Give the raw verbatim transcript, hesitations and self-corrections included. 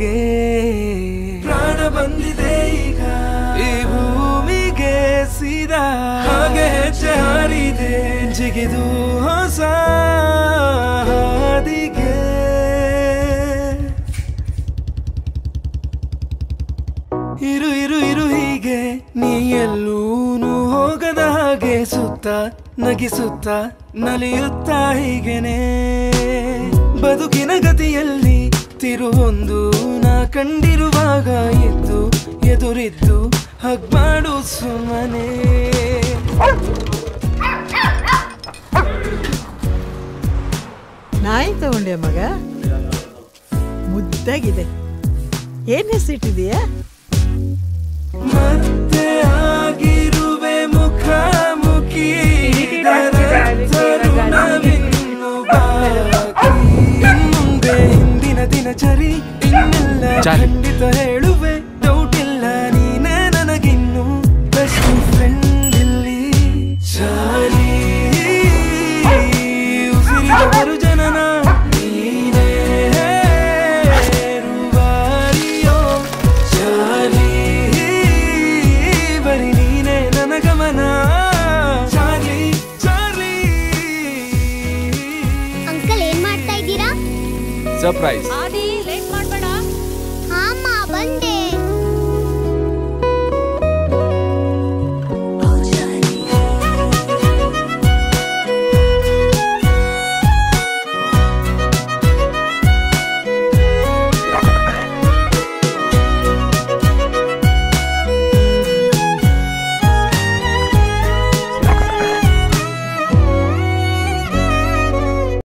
ಭೂಮಿಗೆ ಪ್ರಾಣ ಬಂದಿದೆ ಈಗ ಈ ಭೂಮಿಗೆ ಸೀದಾ ಹಾಗೆ ಹೆಜ್ಜೆ ಹಾರಿದೆ ಜಿಗಿದು ಹೊಸ ಹಾದಿಗೆ ಇರು ಇರು ಇರು ಹೀಗೆ ನೀ ಎಲ್ಲೂನು ಹೋಗದ ಹಾಗೆ ಸುತ್ತ ನಗಿಸುತ್ತ ನಲಿಯುತ್ತ ಹೀಗೆನೆ ಬದುಕಿನ ಗತಿಯಲ್ಲಿ ತಿರುವೊಂದು ನಾ ಕಂಡಿರುವಾಗ ಎದ್ದು ಎದುರಿದ್ದು ಹಗ್ಮಾಡು ಸುಮ್ಮನೆ ನಾಯಿ ತಗೊಂಡೆ ಮಗ ಮುದ್ದಾಗಿದೆ ಏನ್ ಹೆಸರಿಟ್ಟಿದೀಯಾ ಮತ್ತೆ ಆಗಿರುವೆ ಮುಖಾಮುಖಿ ಚರಿ ಇನ್ನೆಲ್ಲ ಖಂಡಿತ ಹೇಳುವೆ ಡೌಟ್ ಇಲ್ಲ ನೀನೇ ನನಗಿನ್ನು ಬೆಸ್ಟ್ ಫ್ರೆಂಡ್ ಇಲ್ಲಿ ಚಾಲಿ ಉಸಿರಿನ ಮರುಜನನ ನೀನೇ ರುವಾರಿಯೋ ಚಾಲಿ ಬರೀ ನೀನೇ ನನ್ನ ಗಮನ ಚಾಲಿ ಚಾಲಿ ಅಂಕಲ್ ಏನ್ ಮಾಡ್ತಾ ಇದ್ದೀರಾ ಸರ್ಪ್ರೈಸ್